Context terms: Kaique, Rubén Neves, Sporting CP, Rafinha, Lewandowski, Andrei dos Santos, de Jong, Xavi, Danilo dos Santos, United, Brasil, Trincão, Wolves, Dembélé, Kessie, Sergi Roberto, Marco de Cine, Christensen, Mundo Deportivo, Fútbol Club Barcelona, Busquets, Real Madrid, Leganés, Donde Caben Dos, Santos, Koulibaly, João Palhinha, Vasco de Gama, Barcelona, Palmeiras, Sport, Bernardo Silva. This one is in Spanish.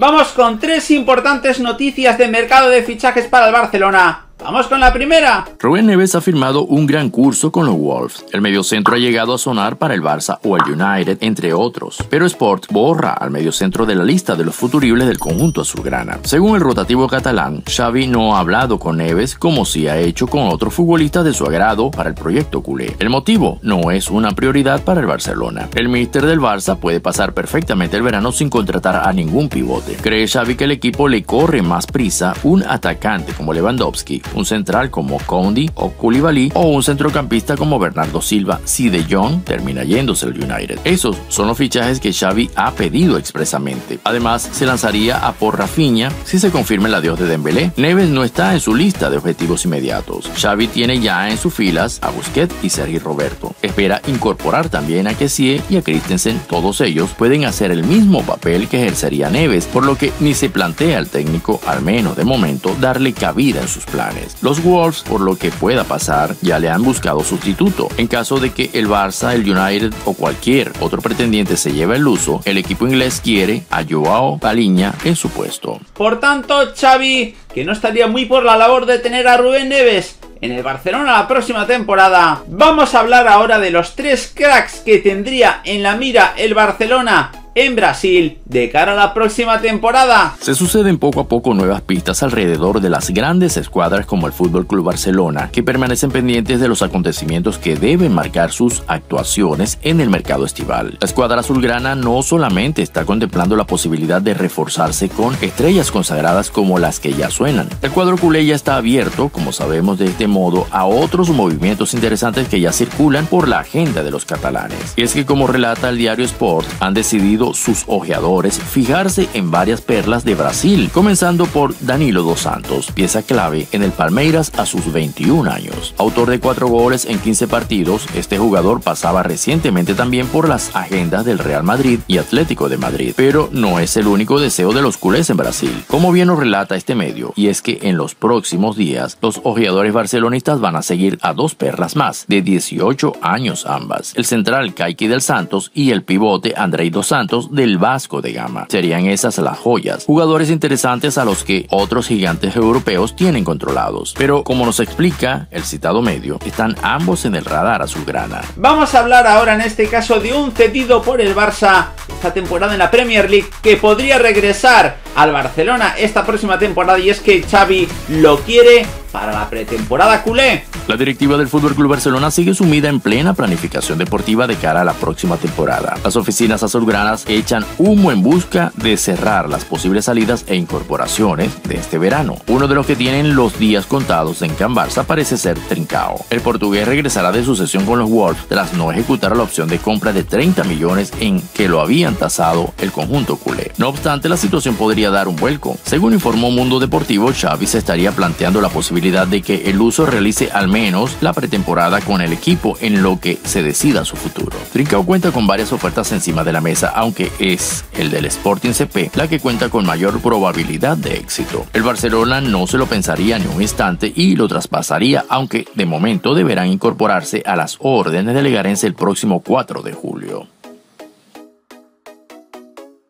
Vamos con tres importantes noticias de mercado de fichajes para el Barcelona. ¡Vamos con la primera! Rubén Neves ha firmado un gran curso con los Wolves. El mediocentro ha llegado a sonar para el Barça o el United, entre otros. Pero Sport borra al mediocentro de la lista de los futuribles del conjunto azulgrana. Según el rotativo catalán, Xavi no ha hablado con Neves como sí ha hecho con otros futbolistas de su agrado para el proyecto culé. El motivo no es una prioridad para el Barcelona. El míster del Barça puede pasar perfectamente el verano sin contratar a ningún pivote. Cree Xavi que el equipo le corre más prisa un atacante como Lewandowski, un central como Kondi o Koulibaly o un centrocampista como Bernardo Silva si de Jong termina yéndose al United. Esos son los fichajes que Xavi ha pedido expresamente. Además, se lanzaría a por Rafinha si se confirma el adiós de Dembélé. Neves no está en su lista de objetivos inmediatos. Xavi tiene ya en sus filas a Busquets y Sergi Roberto. Espera incorporar también a Kessie y a Christensen. Todos ellos pueden hacer el mismo papel que ejercería Neves, por lo que ni se plantea al técnico, al menos de momento, darle cabida en sus planes. Los Wolves, por lo que pueda pasar, ya le han buscado sustituto. En caso de que el Barça, el United o cualquier otro pretendiente se lleve el luso, el equipo inglés quiere a João Palhinha en su puesto. Por tanto, Xavi, que no estaría muy por la labor de tener a Rubén Neves en el Barcelona la próxima temporada. Vamos a hablar ahora de los tres cracks que tendría en la mira el Barcelona en Brasil de cara a la próxima temporada. Se suceden poco a poco nuevas pistas alrededor de las grandes escuadras como el Fútbol Club Barcelona, que permanecen pendientes de los acontecimientos que deben marcar sus actuaciones en el mercado estival. La escuadra azulgrana no solamente está contemplando la posibilidad de reforzarse con estrellas consagradas como las que ya suenan. El cuadro culé ya está abierto, como sabemos de este modo, a otros movimientos interesantes que ya circulan por la agenda de los catalanes. Y es que, como relata el diario Sport, han decidido sus ojeadores fijarse en varias perlas de Brasil, comenzando por Danilo dos Santos, pieza clave en el Palmeiras a sus 21 años. Autor de 4 goles en 15 partidos, este jugador pasaba recientemente también por las agendas del Real Madrid y Atlético de Madrid, pero no es el único deseo de los culés en Brasil, como bien nos relata este medio, y es que en los próximos días los ojeadores barcelonistas van a seguir a dos perlas más, de 18 años ambas, el central Kaique del Santos y el pivote Andrei dos Santos del Vasco de Gama. Serían esas las joyas, jugadores interesantes a los que otros gigantes europeos tienen controlados. Pero como nos explica el citado medio, están ambos en el radar azulgrana. Vamos a hablar ahora en este caso de un cedido por el Barça esta temporada en la Premier League que podría regresar al Barcelona esta próxima temporada, y es que Xavi lo quiere para la pretemporada culé. La directiva del Fútbol Club Barcelona sigue sumida en plena planificación deportiva de cara a la próxima temporada. Las oficinas azulgranas echan humo en busca de cerrar las posibles salidas e incorporaciones de este verano. Uno de los que tienen los días contados en Can Barça parece ser Trincão. El portugués regresará de su cesión con los Wolves tras no ejecutar la opción de compra de 30 millones en que lo habían tasado el conjunto culé. No obstante, la situación podría dar un vuelco. Según informó Mundo Deportivo, Xavi se estaría planteando la posibilidad de que el luso realice al menos la pretemporada con el equipo, en lo que se decida su futuro. Trincão cuenta con varias ofertas encima de la mesa, aunque es el del Sporting CP la que cuenta con mayor probabilidad de éxito. El Barcelona no se lo pensaría ni un instante y lo traspasaría, aunque de momento deberán incorporarse a las órdenes del Leganés el próximo 4 de julio.